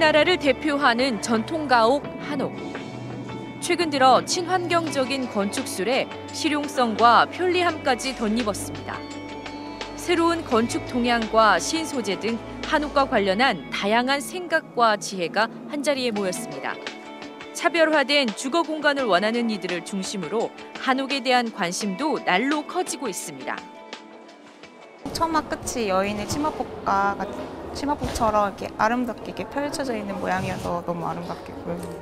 우리나라를 대표하는 전통가옥 한옥. 최근 들어 친환경적인 건축술에 실용성과 편리함까지 덧입었습니다. 새로운 건축 동향과 신소재 등 한옥과 관련한 다양한 생각과 지혜가 한자리에 모였습니다. 차별화된 주거 공간을 원하는 이들을 중심으로 한옥에 대한 관심도 날로 커지고 있습니다. 처마 끝이 여인의 치마복과 같은 치마복처럼 이렇게 아름답게 이렇게 펼쳐져 있는 모양이어서 너무 아름답게 보입니다.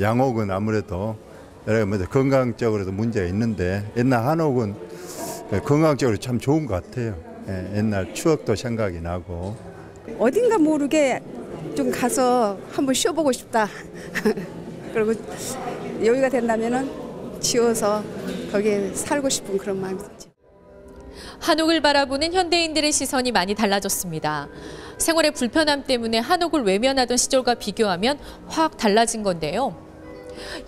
양옥은 아무래도 건강적으로도 문제가 있는데 옛날 한옥은 건강적으로 참 좋은 것 같아요. 옛날 추억도 생각이 나고. 어딘가 모르게 좀 가서 한번 쉬어보고 싶다. 그리고 여유가 된다면은 지어서 거기에 살고 싶은 그런 마음이 들죠. 한옥을 바라보는 현대인들의 시선이 많이 달라졌습니다. 생활의 불편함 때문에 한옥을 외면하던 시절과 비교하면 확 달라진 건데요.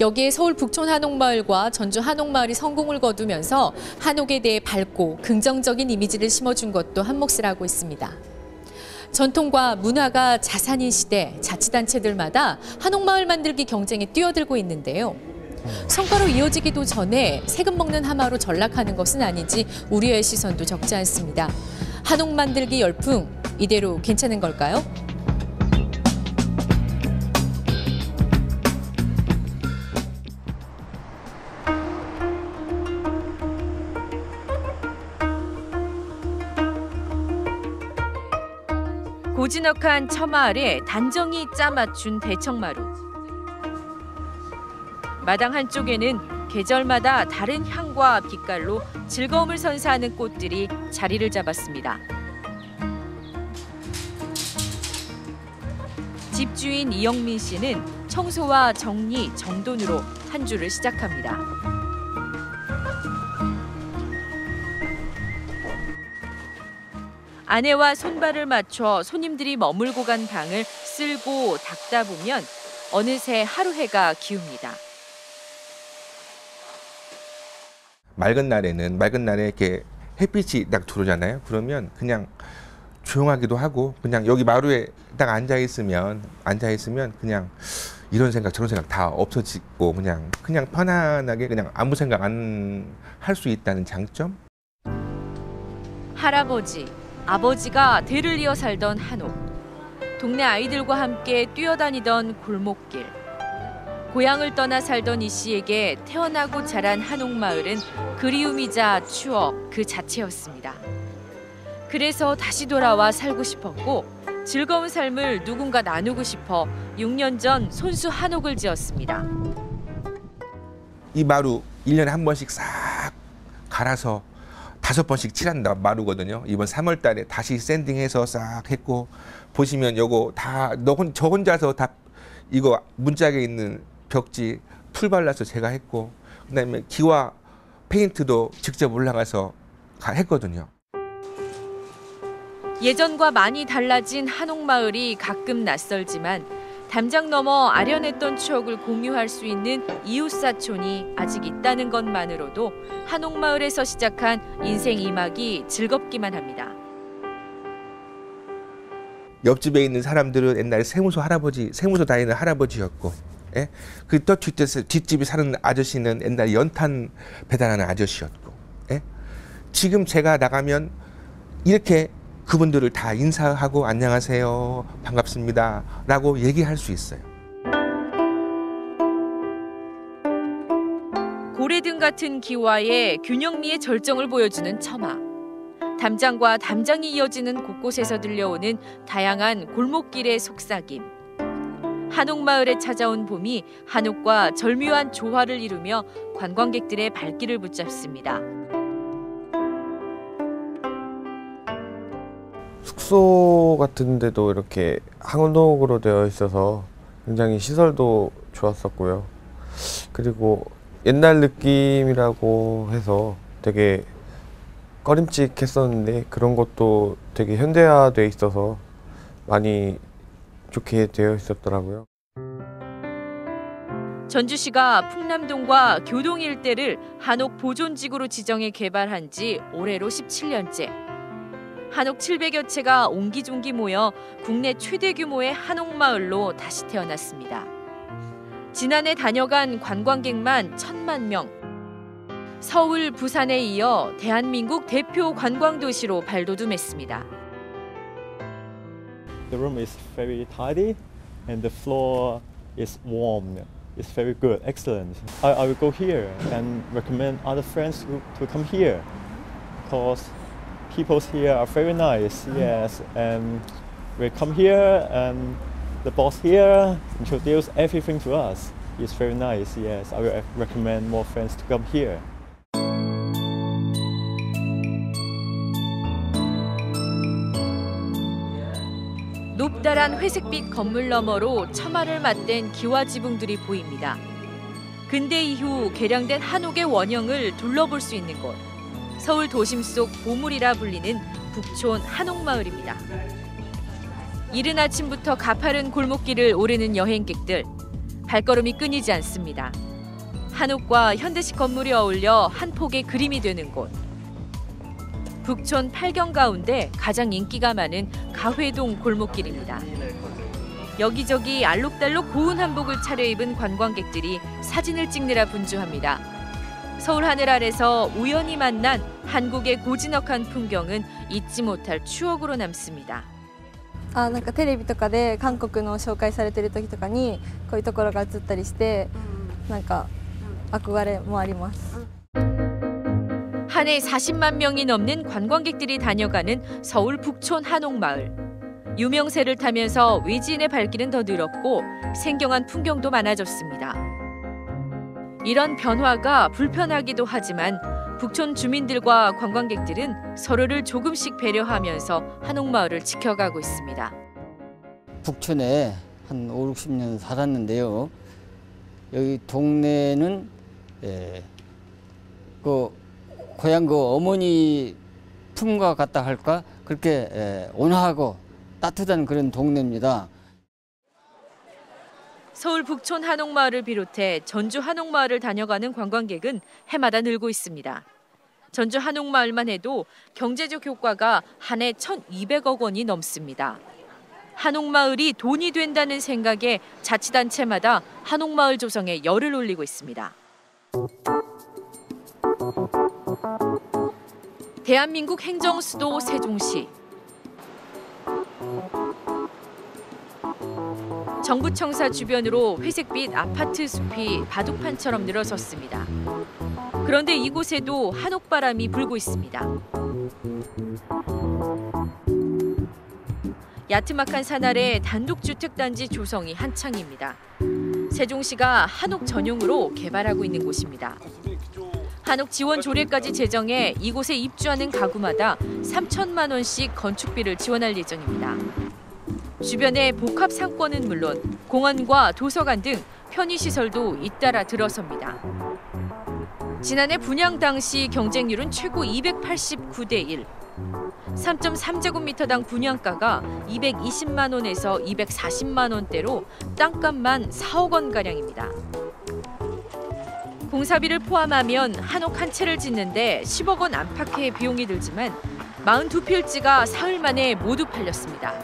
여기에 서울 북촌 한옥마을과 전주 한옥마을이 성공을 거두면서 한옥에 대해 밝고 긍정적인 이미지를 심어준 것도 한몫을 하고 있습니다. 전통과 문화가 자산인 시대, 자치단체들마다 한옥마을 만들기 경쟁에 뛰어들고 있는데요. 성과로 이어지기도 전에 세금 먹는 하마로 전락하는 것은 아닌지 우려의 시선도 적지 않습니다. 한옥 만들기 열풍, 이대로 괜찮은 걸까요? 고즈넉한 처마 아래 단정히 짜맞춘 대청마루. 마당 한쪽에는 계절마다 다른 향과 빛깔로 즐거움을 선사하는 꽃들이 자리를 잡았습니다. 집주인 이영민 씨는 청소와 정리, 정돈으로 한 주를 시작합니다. 아내와 손발을 맞춰 손님들이 머물고 간 방을 쓸고 닦다 보면 어느새 하루 해가 기웁니다. 맑은 날에 이렇게 햇빛이 딱 들어오잖아요. 그러면 그냥 조용하기도 하고 그냥 여기 마루에 딱 앉아 있으면 그냥 이런 생각 저런 생각 다 없어지고 그냥 편안하게 그냥 아무 생각 안 할 수 있다는 장점. 할아버지, 아버지가 대를 이어 살던 한옥. 동네 아이들과 함께 뛰어다니던 골목길. 고향을 떠나 살던 이 씨에게 태어나고 자란 한옥마을은 그리움이자 추억 그 자체였습니다. 그래서 다시 돌아와 살고 싶었고 즐거운 삶을 누군가 나누고 싶어 6년 전 손수 한옥을 지었습니다. 이 마루 1년에 한 번씩 싹 갈아서 5번씩 칠한다 마루거든요. 이번 3월 달에 다시 샌딩해서 싹 했고 보시면 요거 다 저 혼자서 다 이거 문짝에 있는 벽지 풀 발라서 제가 했고 그다음에 기와 페인트도 직접 올라가서 했거든요. 예전과 많이 달라진 한옥마을이 가끔 낯설지만 담장 넘어 아련했던 추억을 공유할 수 있는 이웃사촌이 아직 있다는 것만으로도 한옥마을에서 시작한 인생 2막이 즐겁기만 합니다. 옆집에 있는 사람들은 옛날에 세무서 다니는 할아버지였고, 예? 그 또 뒷집에 사는 아저씨는 옛날에 연탄 배달하는 아저씨였고, 예? 지금 제가 나가면 이렇게 그분들을 다 인사하고 안녕하세요, 반갑습니다 라고 얘기할 수 있어요. 고래등 같은 기와의 균형미의 절정을 보여주는 처마. 담장과 담장이 이어지는 곳곳에서 들려오는 다양한 골목길의 속삭임. 한옥마을에 찾아온 봄이 한옥과 절묘한 조화를 이루며 관광객들의 발길을 붙잡습니다. 숙소 같은 데도 이렇게 한옥으로 되어 있어서 굉장히 시설도 좋았었고요. 그리고 옛날 느낌이라고 해서 되게 꺼림칙했었는데 그런 것도 되게 현대화돼 있어서 많이 좋게 되어 있었더라고요. 전주시가 풍남동과 교동 일대를 한옥 보존지구로 지정해 개발한 지 올해로 17년째. 한옥 700여 채가 옹기종기 모여 국내 최대 규모의 한옥마을로 다시 태어났습니다. 지난해 다녀간 관광객만 1,000만 명. 서울, 부산에 이어 대한민국 대표 관광도시로 발돋움했습니다. The room is very tidy and the floor is warm. It's very good, excellent. I will go here and recommend other friends to come here because people here are very nice. Yes, and we come here and the boss here introduces everything to us. It's very nice. Yes, I will recommend more friends to come here. 높다란 회색빛 건물 너머로 처마를 맞댄 기와 지붕들이 보입니다. 근대 이후 개량된 한옥의 원형을 둘러볼 수 있는 곳. 서울 도심 속 보물이라 불리는 북촌 한옥마을입니다. 이른 아침부터 가파른 골목길을 오르는 여행객들. 발걸음이 끊이지 않습니다. 한옥과 현대식 건물이 어울려 한 폭의 그림이 되는 곳. 북촌 8경 가운데 가장 인기가 많은 가회동 골목길입니다. 여기저기 알록달록 고운 한복을 차려입은 관광객들이 사진을 찍느라 분주합니다. 서울 하늘 아래서 우연히 만난 한국의 고즈넉한 풍경은 잊지 못할 추억으로 남습니다. テレビとかで韓国の紹介されてる時とかにこういうところが映ったりしてなんか憧れもあります。 한 해 40만 명이 넘는 관광객들이 다녀가는 서울 북촌 한옥마을. 유명세를 타면서 외지인의 발길은 더 늘었고 생경한 풍경도 많아졌습니다. 이런 변화가 불편하기도 하지만 북촌 주민들과 관광객들은 서로를 조금씩 배려하면서 한옥마을을 지켜가고 있습니다. 북촌에 한 5, 60년 살았는데요. 여기 동네는 고향 그 어머니 품과 같다 할까 그렇게 온화하고 따뜻한 그런 동네입니다. 서울 북촌 한옥마을을 비롯해 전주 한옥마을을 다녀가는 관광객은 해마다 늘고 있습니다. 전주 한옥마을만 해도 경제적 효과가 한 해 1,200억 원이 넘습니다. 한옥마을이 돈이 된다는 생각에 자치단체마다 한옥마을 조성에 열을 올리고 있습니다. 대한민국 행정 수도 세종시. 정부청사 주변으로 회색빛 아파트 숲이 바둑판처럼 늘어섰습니다. 그런데 이곳에도 한옥바람이 불고 있습니다. 야트막한 산 아래 단독주택단지 조성이 한창입니다. 세종시가 한옥 전용으로 개발하고 있는 곳입니다. 한옥 지원 조례까지 제정해 이곳에 입주하는 가구마다 3천만 원씩 건축비를 지원할 예정입니다. 주변에 복합 상권은 물론 공원과 도서관 등 편의시설도 잇따라 들어섭니다. 지난해 분양 당시 경쟁률은 최고 289대 1. 3.3제곱미터당 분양가가 220만 원에서 240만 원대로 땅값만 4억 원가량입니다. 공사비를 포함하면 한옥 한 채를 짓는데 10억 원 안팎의 비용이 들지만 42필지가 사흘 만에 모두 팔렸습니다.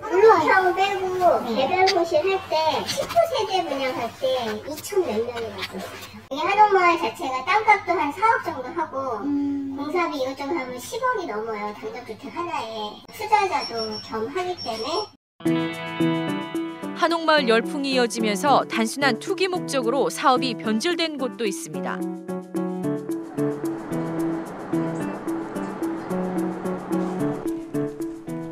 한옥하고 빼고 개별고시 할때 19세대 분양할 때 2천 몇 명이 왔었어요. 한옥마을 자체가 땅값도 한 4억 정도 하고 공사비 이것저것 하면 10억이 넘어요. 단독주택 하나에 투자자도 겸하기 때문에. 한옥마을 열풍이 이어지면서 단순한 투기 목적으로 사업이 변질된 곳도 있습니다.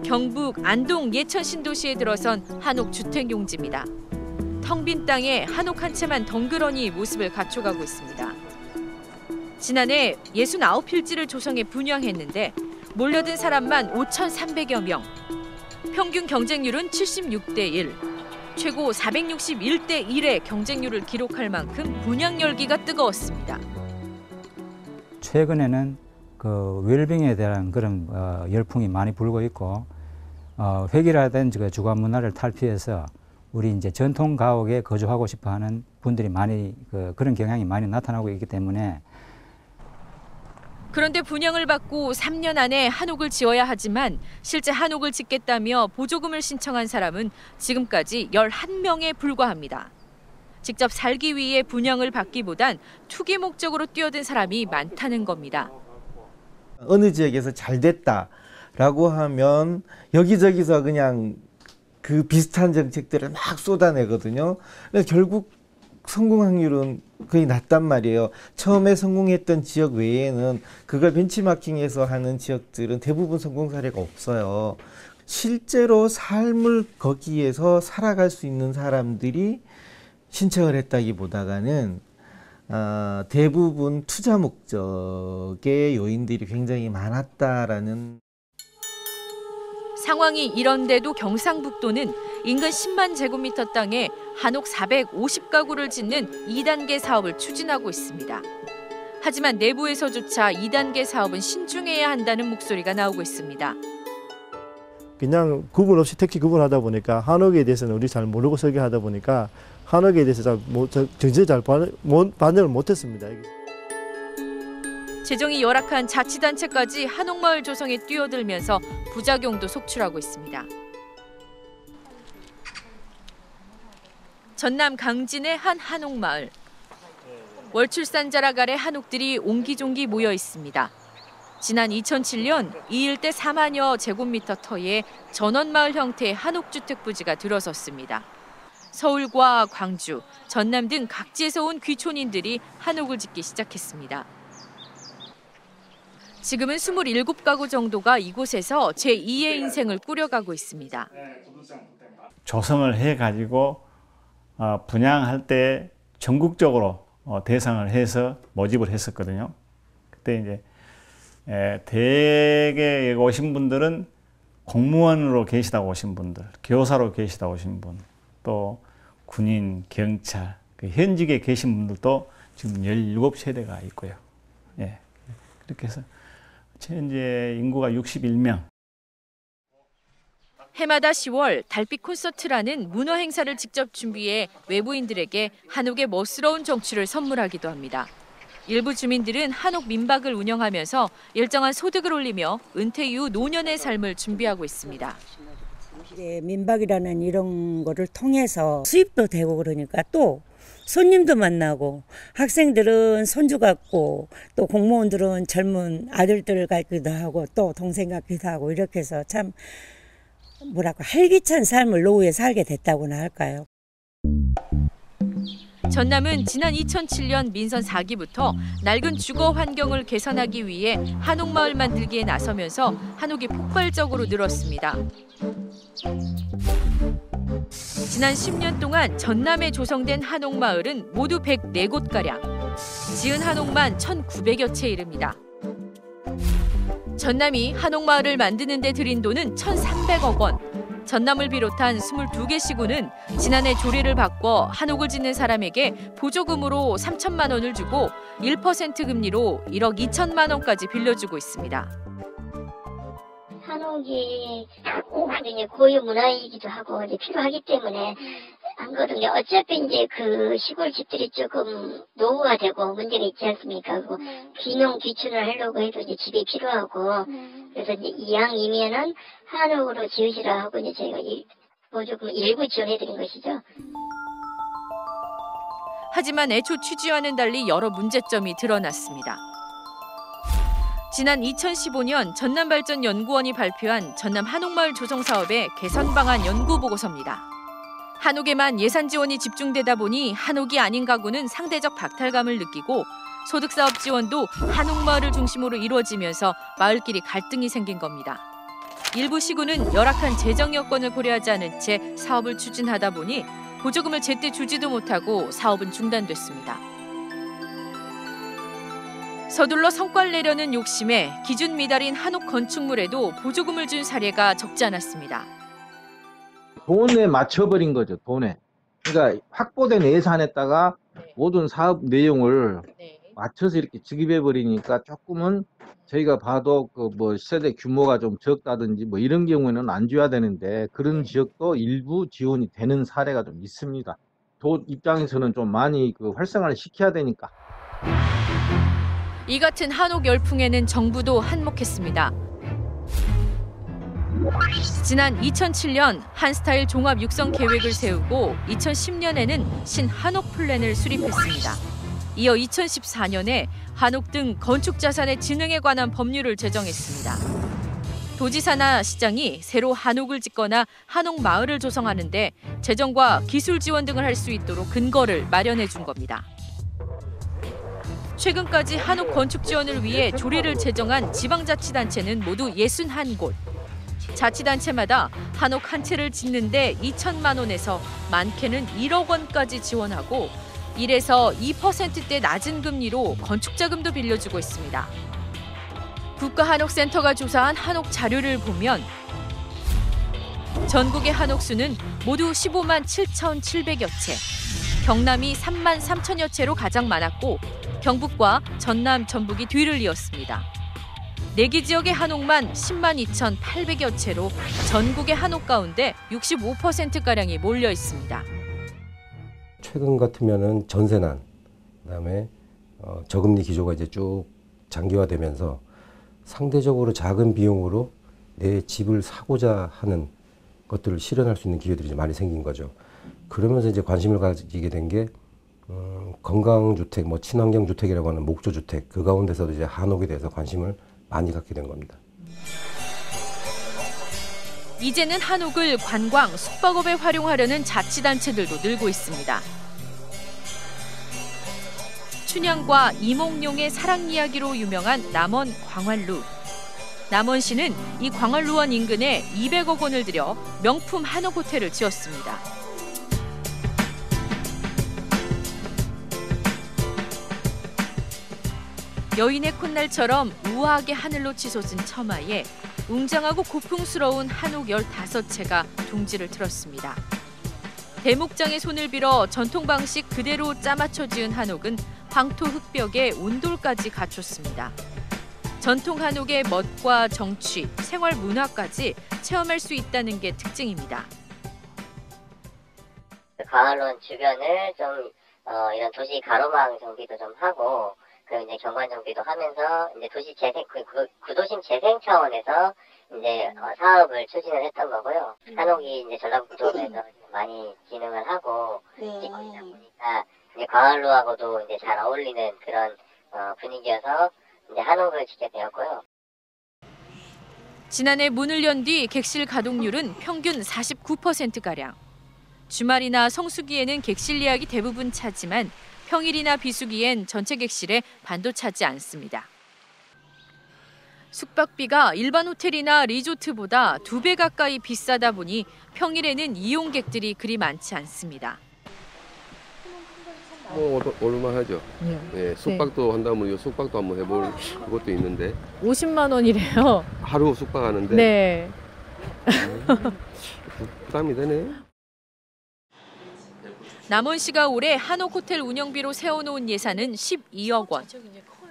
경북 안동 예천 신도시에 들어선 한옥 주택 용지입니다. 텅 빈 땅에 한옥 한 채만 덩그러니 모습을 갖춰가고 있습니다. 지난해 69필지를 조성해 분양했는데 몰려든 사람만 5,300여 명. 평균 경쟁률은 76대 1. 최고 461대 1의 경쟁률을 기록할 만큼 분양 열기가 뜨거웠습니다. 최근에는 그 웰빙에 대한 그런 열풍이 많이 불고 있고 회기라든지 그 주거 문화를 탈피해서 우리 이제 전통 가옥에 거주하고 싶어하는 분들이 많이 그런 경향이 많이 나타나고 있기 때문에 그런데 분양을 받고 3년 안에 한옥을 지어야 하지만 실제 한옥을 짓겠다며 보조금을 신청한 사람은 지금까지 11명에 불과합니다. 직접 살기 위해 분양을 받기보단 투기 목적으로 뛰어든 사람이 많다는 겁니다. 어느 지역에서 잘 됐다라고 하면 여기저기서 그냥 그 비슷한 정책들을 막 쏟아내거든요. 그래서 결국 성공 확률은 거의 낮단 말이에요. 처음에 성공했던 지역 외에는 그걸 벤치마킹해서 하는 지역들은 대부분 성공 사례가 없어요. 실제로 삶을 거기에서 살아갈 수 있는 사람들이 신청을 했다기보다는 대부분 투자 목적의 요인들이 굉장히 많았다라는. 상황이 이런데도 경상북도는 인근 10만 제곱미터 땅에 한옥 450가구를 짓는 2단계 사업을 추진하고 있습니다. 하지만 내부에서조차 2단계 사업은 신중해야 한다는 목소리가 나오고 있습니다. 그냥 구분 없이 택지 구분하다 보니까 한옥에 대해서는 우리 잘 모르고 설계하다 보니까 한옥에 대해서 정책을 잘 반영을 못했습니다. 재정이 열악한 자치단체까지 한옥마을 조성에 뛰어들면서 부작용도 속출하고 있습니다. 전남 강진의 한 한옥마을. 월출산자락 아래 한옥들이 옹기종기 모여 있습니다. 지난 2007년 이 일대 4만여 제곱미터 터에 전원마을 형태의 한옥주택 부지가 들어섰습니다. 서울과 광주, 전남 등 각지에서 온 귀촌인들이 한옥을 짓기 시작했습니다. 지금은 27가구 정도가 이곳에서 제2의 인생을 꾸려가고 있습니다. 조성을 해가지고 분양할 때 전국적으로 대상을 해서 모집을 했었거든요. 그때 이제 대개 오신 분들은 공무원으로 계시다고 오신 분들, 교사로 계시다고 오신 분, 또 군인, 경찰, 현직에 계신 분들도 지금 17세대가 있고요. 예, 그렇게 해서 현재 인구가 61명. 해마다 10월 달빛 콘서트라는 문화 행사를 직접 준비해 외부인들에게 한옥의 멋스러운 정취를 선물하기도 합니다. 일부 주민들은 한옥 민박을 운영하면서 일정한 소득을 올리며 은퇴 이후 노년의 삶을 준비하고 있습니다. 민박이라는 이런 거를 통해서 수입도 되고 그러니까 또 손님도 만나고 학생들은 손주 같고 또 공무원들은 젊은 아들들 같기도 하고 또 동생 같기도 하고 이렇게 해서 참 뭐라고 활기찬 삶을 노후에 살게 됐다고나 할까요. 전남은 지난 2007년 민선 4기부터 낡은 주거 환경을 개선하기 위해 한옥마을 만들기에 나서면서 한옥이 폭발적으로 늘었습니다. 지난 10년 동안 전남에 조성된 한옥마을은 모두 104곳가량. 지은 한옥만 1,900여 채에 이릅니다. 전남이 한옥마을을 만드는 데 들인 돈은 1,300억 원. 전남을 비롯한 22개 시군은 지난해 조례를 바꿔 한옥을 짓는 사람에게 보조금으로 3천만 원을 주고 1% 금리로 1억 2천만 원까지 빌려주고 있습니다. 한옥이 오거든요. 고유 문화이기도 하고 이제 필요하기 때문에 한거든요. 어차피 이제 그 시골 집들이 조금 노후가 되고 문제가 있지 않습니까? 그리고 귀농 귀촌을 하려고 해도 이제 집이 필요하고 그래서 이제 이왕이면은 한옥으로 지으시라 하고 이제 저희가 조금 일부 지원해드린 것이죠. 하지만 애초 취지와는 달리 여러 문제점이 드러났습니다. 지난 2015년 전남발전연구원이 발표한 전남 한옥마을 조성 사업의 개선 방안 연구 보고서입니다. 한옥에만 예산 지원이 집중되다 보니 한옥이 아닌 가구는 상대적 박탈감을 느끼고 소득사업 지원도 한옥마을을 중심으로 이루어지면서 마을끼리 갈등이 생긴 겁니다. 일부 시군은 열악한 재정 여건을 고려하지 않은 채 사업을 추진하다 보니 보조금을 제때 주지도 못하고 사업은 중단됐습니다. 서둘러 성과를 내려는 욕심에 기준 미달인 한옥 건축물에도 보조금을 준 사례가 적지 않았습니다. 돈에 맞춰버린 거죠, 돈에. 그러니까 확보된 예산에다가 모든 사업 내용을 맞춰서 이렇게 지급해버리니까 조금은 저희가 봐도 그 뭐 시세대 규모가 좀 적다든지 뭐 이런 경우에는 안 줘야 되는데 그런 지역도 일부 지원이 되는 사례가 좀 있습니다. 도 입장에서는 좀 많이 그 활성화를 시켜야 되니까. 이 같은 한옥 열풍에는 정부도 한몫했습니다. 지난 2007년 한스타일 종합 육성 계획을 세우고 2010년에는 신한옥 플랜을 수립했습니다. 이어 2014년에 한옥 등 건축 자산의 진흥에 관한 법률을 제정했습니다. 도지사나 시장이 새로 한옥을 짓거나 한옥 마을을 조성하는 데 재정과 기술 지원 등을 할 수 있도록 근거를 마련해 준 겁니다. 최근까지 한옥 건축 지원을 위해 조례를 제정한 지방자치단체는 모두 61곳. 자치단체마다 한옥 한 채를 짓는 데 2천만 원에서 많게는 1억 원까지 지원하고 1에서 2%대 낮은 금리로 건축자금도 빌려주고 있습니다. 국가한옥센터가 조사한 한옥 자료를 보면 전국의 한옥 수는 모두 15만 7,700여 채, 경남이 3만 3천여 채로 가장 많았고 경북과 전남, 전북이 뒤를 이었습니다. 4개 지역의 한옥만 10만 2,800여 채로 전국의 한옥 가운데 65%가량이 몰려 있습니다. 최근 같으면은 전세난, 그다음에 저금리 기조가 이제 쭉 장기화되면서 상대적으로 작은 비용으로 내 집을 사고자 하는 것들을 실현할 수 있는 기회들이 많이 생긴 거죠. 그러면서 이제 관심을 가지게 된 게 건강주택, 뭐 친환경주택이라고 하는 목조주택, 그 가운데서도 이제 한옥에 대해서 관심을 많이 갖게 된 겁니다. 이제는 한옥을 관광, 숙박업에 활용하려는 자치단체들도 늘고 있습니다. 춘향과 이몽룡의 사랑 이야기로 유명한 남원 광한루. 남원시는 이 광한루원 인근에 200억 원을 들여 명품 한옥 호텔을 지었습니다. 여인의 콧날처럼 우아하게 하늘로 치솟은 처마에 웅장하고 고풍스러운 한옥 15채가 둥지를 틀었습니다. 대목장의 손을 빌어 전통 방식 그대로 짜맞춰 지은 한옥은 황토 흙벽에 온돌까지 갖췄습니다. 전통 한옥의 멋과 정취, 생활 문화까지 체험할 수 있다는 게 특징입니다. 광한루 주변을 좀 이런 도시 가로망 정비도 좀 하고 그 이제 경관 정비도 하면서 이제 도시 재생 구도심 재생 차원에서 이제 사업을 추진을 했던 거고요. 한옥이 이제 전라북도에서 많이 진흥을 하고 짓고 있다 보니까 이제 광한루하고도 이제 잘 어울리는 그런 분위기여서 이제 한옥을 짓게 되었고요. 지난해 문을 연 뒤 객실 가동률은 평균 49% 가량. 주말이나 성수기에는 객실 예약이 대부분 차지만 평일이나 비수기엔 전체 객실의 반도 차지 않습니다. 숙박비가 일반 호텔이나 리조트보다 2배 가까이 비싸다 보니 평일에는 이용객들이 그리 많지 않습니다. 뭐 얼마 하죠. 네, 숙박도 네. 한다면 숙박도 한번 해볼 그것도 있는데. 50만 원이래요. 하루 숙박하는데. 네. 부담이 되네. 남원시가 올해 한옥 호텔 운영비로 세워놓은 예산은 12억 원.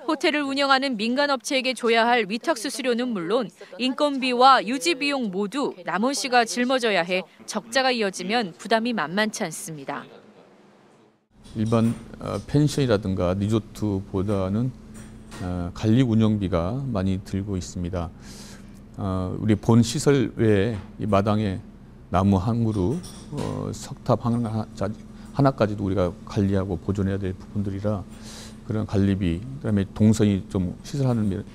호텔을 운영하는 민간업체에게 줘야 할 위탁수수료는 물론 인건비와 유지비용 모두 남원시가 짊어져야 해 적자가 이어지면 부담이 만만치 않습니다. 일반 펜션이라든가 리조트보다는 관리 운영비가 많이 들고 있습니다. 우리 본 시설 외에 이 마당에 나무 한 그루, 석탑 하나까지도 우리가 관리하고 보존해야 될 부분들이라 그런 관리비, 그다음에 동선이 좀 시설하는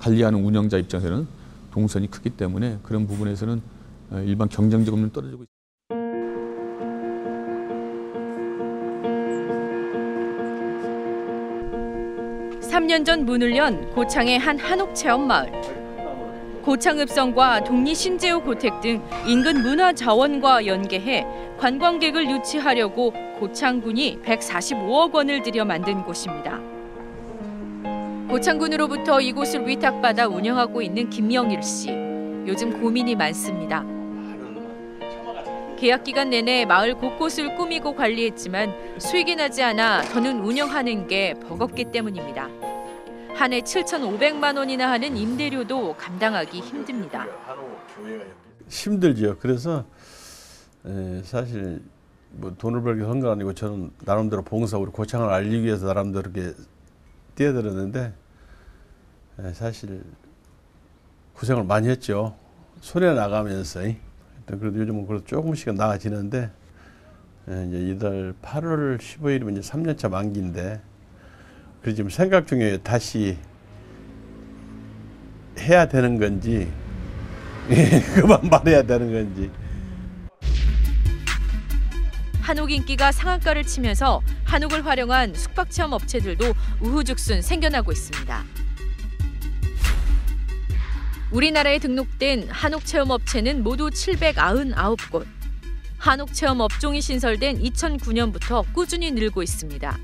관리하는 운영자 입장에서는 동선이 크기 때문에 그런 부분에서는 일반 경쟁적으로는 떨어지고 있습니다. 한 3년 전 문을 연 고창의 한 한옥 체험 마을. 고창읍성과 동리 신재호 고택 등 인근 문화 자원과 연계해 관광객을 유치하려고 고창군이 145억 원을 들여 만든 곳입니다. 고창군으로부터 이곳을 위탁받아 운영하고 있는 김영일 씨. 요즘 고민이 많습니다. 계약 기간 내내 마을 곳곳을 꾸미고 관리했지만 수익이 나지 않아 더는 운영하는 게 버겁기 때문입니다. 한 해 7,500만 원이나 하는 임대료도 감당하기 힘듭니다. 힘들죠. 그래서 사실 뭐 돈을 벌기 한 건 아니고 저는 나름대로 봉사, 우리 고창을 알리기 위해서 나름대로 이렇게 뛰어들었는데 사실 고생을 많이 했죠. 손에 나가면서. 그래도 요즘은 그래도 조금씩은 나아지는데, 이제 이달 8월 15일이면 이제 3년차 만기인데, 그래서 지금 생각 중에 다시 해야 되는 건지, 그만 말해야 되는 건지. 한옥 인기가 상한가를 치면서 한옥을 활용한 숙박 체험 업체들도 우후죽순 생겨나고 있습니다. 우리나라에 등록된 한옥 체험 업체는 모두 799곳. 한옥 체험 업종이 신설된 2009년부터 꾸준히 늘고 있습니다.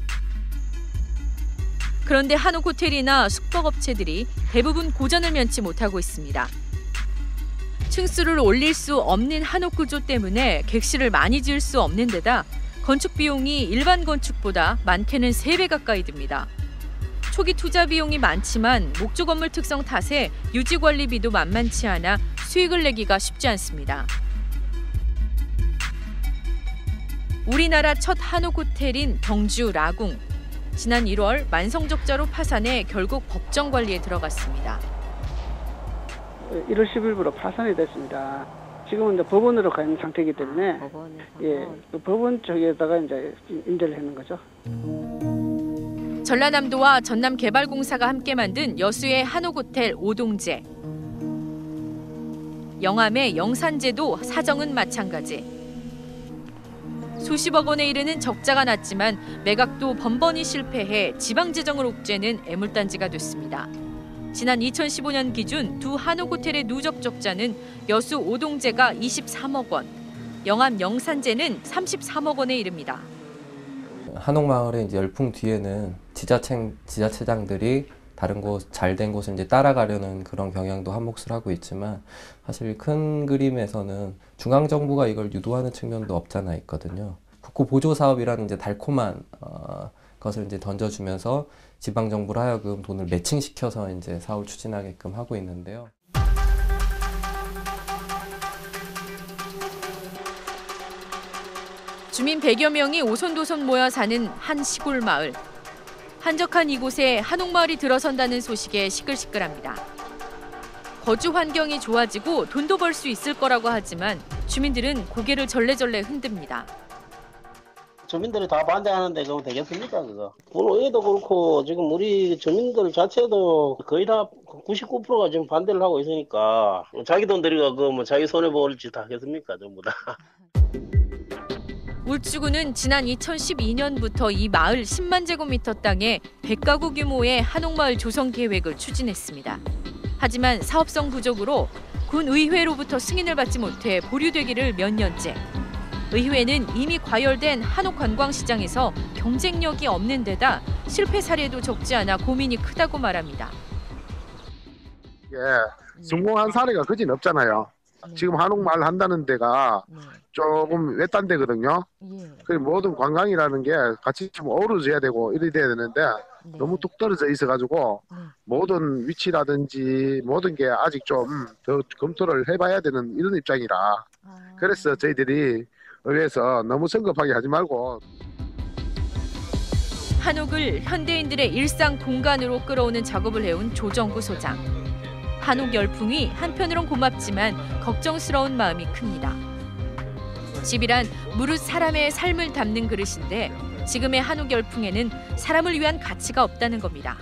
그런데 한옥 호텔이나 숙박 업체들이 대부분 고전을 면치 못하고 있습니다. 층수를 올릴 수 없는 한옥 구조 때문에 객실을 많이 지을 수 없는 데다 건축 비용이 일반 건축보다 많게는 3배 가까이 듭니다. 초기 투자 비용이 많지만 목조 건물 특성 탓에 유지 관리비도 만만치 않아 수익을 내기가 쉽지 않습니다. 우리나라 첫 한옥 호텔인 경주 라궁. 지난 1월 만성적자로 파산해 결국 법정 관리에 들어갔습니다. 1월 10일부로 파산이 됐습니다. 지금은 이제 법원으로 가 있는 상태이기 때문에 그 법원 쪽에다가 이제 임대를 하는 거죠. 전라남도와 전남개발공사가 함께 만든 여수의 한옥호텔 오동재. 영암의 영산제도 사정은 마찬가지. 수십억 원에 이르는 적자가 났지만 매각도 번번이 실패해 지방재정을 옥죄는 애물단지가 됐습니다. 지난 2015년 기준 두 한옥호텔의 누적 적자는 여수 오동재가 23억 원, 영암 영산제는 33억 원에 이릅니다. 한옥마을의 이제 열풍 뒤에는 지자체장들이 다른 곳, 잘된 곳을 이제 따라가려는 그런 경향도 한몫을 하고 있지만, 사실 큰 그림에서는 중앙정부가 이걸 유도하는 측면도 없잖아 있거든요. 국고 보조 사업이라는 이제 달콤한 것을 이제 던져주면서 지방정부로 하여금 돈을 매칭시켜서 이제 사업을 추진하게끔 하고 있는데요. 주민 100여 명이 오손도손 모여 사는 한 시골 마을. 한적한 이곳에 한옥마을이 들어선다는 소식에 시끌시끌합니다. 거주 환경이 좋아지고 돈도 벌 수 있을 거라고 하지만 주민들은 고개를 절레절레 흔듭니다. 주민들이 다 반대하는데 그럼 되겠습니까, 그거? 의회도 그렇고 지금 우리 주민들 자체도 거의 다 99%가 지금 반대를 하고 있으니까 자기 돈 들이가 자기 손해 보는 짓 다 하겠습니까, 전부 다. 울주군은 지난 2012년부터 이 마을 10만 제곱미터 땅에 100가구 규모의 한옥마을 조성 계획을 추진했습니다. 하지만 사업성 부족으로 군의회로부터 승인을 받지 못해 보류되기를 몇 년째. 의회는 이미 과열된 한옥 관광시장에서 경쟁력이 없는 데다 실패 사례도 적지 않아 고민이 크다고 말합니다. 성공한 사례가 그진 없잖아요. 지금 한옥마을 한다는 데가 조금 외딴 데거든요. 모든 관광이라는 게 같이 좀 어우러져야 되고 이래야 되는데 너무 뚝 떨어져 있어가지고 모든 위치라든지 모든 게 아직 좀 더 검토를 해봐야 되는 이런 입장이라, 그래서 저희들이 의회에서 너무 성급하게 하지 말고 한옥을 현대인들의 일상 공간으로 끌어오는 작업을 해온 조정구 소장. 한옥 열풍이 한편으론 고맙지만 걱정스러운 마음이 큽니다. 집이란 무릇 사람의 삶을 담는 그릇인데 지금의 한옥 열풍에는 사람을 위한 가치가 없다는 겁니다.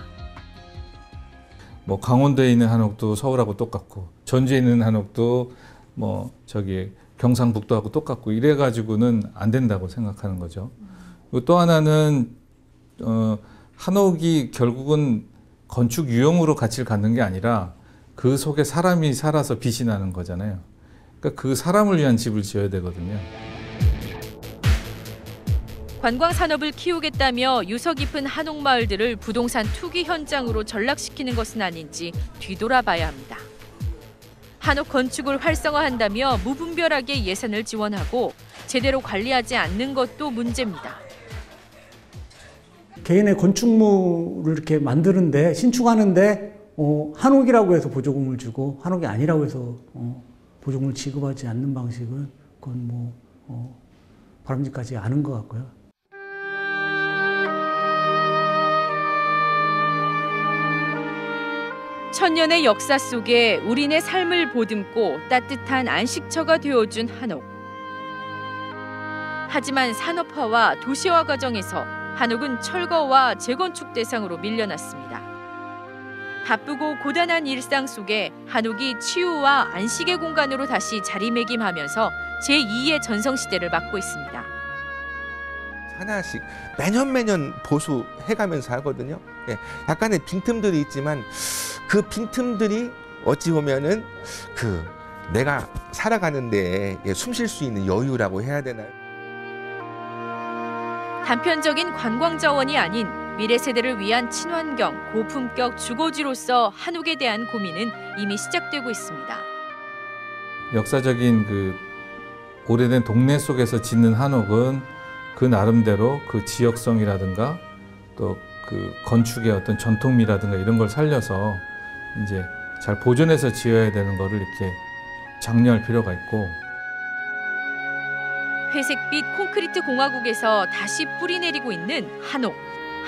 강원도에 있는 한옥도 서울하고 똑같고, 전주에 있는 한옥도 경상북도하고 똑같고, 이래 가지고는 안 된다고 생각하는 거죠. 또 하나는 한옥이 결국은 건축 유형으로 가치를 갖는 게 아니라 그 속에 사람이 살아서 빛이 나는 거잖아요. 그러니까 그 사람을 위한 집을 지어야 되거든요. 관광 산업을 키우겠다며 유서 깊은 한옥 마을들을 부동산 투기 현장으로 전락시키는 것은 아닌지 뒤돌아봐야 합니다. 한옥 건축을 활성화한다며 무분별하게 예산을 지원하고 제대로 관리하지 않는 것도 문제입니다. 개인의 건축물을 이렇게 만드는데, 신축하는데 한옥이라고 해서 보조금을 주고 한옥이 아니라고 해서 보조금을 지급하지 않는 방식은 그건 바람직하지 않은 것 같고요. 천년의 역사 속에 우리네 삶을 보듬고 따뜻한 안식처가 되어준 한옥. 하지만 산업화와 도시화 과정에서 한옥은 철거와 재건축 대상으로 밀려났습니다. 바쁘고 고단한 일상 속에 한옥이 치유와 안식의 공간으로 다시 자리매김하면서 제2의 전성시대를 맞고 있습니다. 하나씩 매년 보수해가면서 하거든요. 약간의 빈틈들이 있지만 그 빈틈들이 어찌 보면은 그 내가 살아가는 데에 숨 쉴 수 있는 여유라고 해야 되나요? 단편적인 관광 자원이 아닌 미래 세대를 위한 친환경, 고품격 주거지로서 한옥에 대한 고민은 이미 시작되고 있습니다. 역사적인 그 오래된 동네 속에서 짓는 한옥은 그 나름대로 그 지역성이라든가 또 그 건축의 어떤 전통미라든가 이런 걸 살려서 이제 잘 보존해서 지어야 되는 거를 이렇게 장려할 필요가 있고. 회색빛 콘크리트 공화국에서 다시 뿌리내리고 있는 한옥.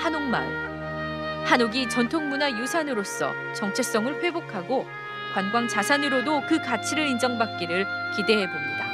한옥마을. 한옥이 전통문화유산으로서 정체성을 회복하고 관광자산으로도 그 가치를 인정받기를 기대해봅니다.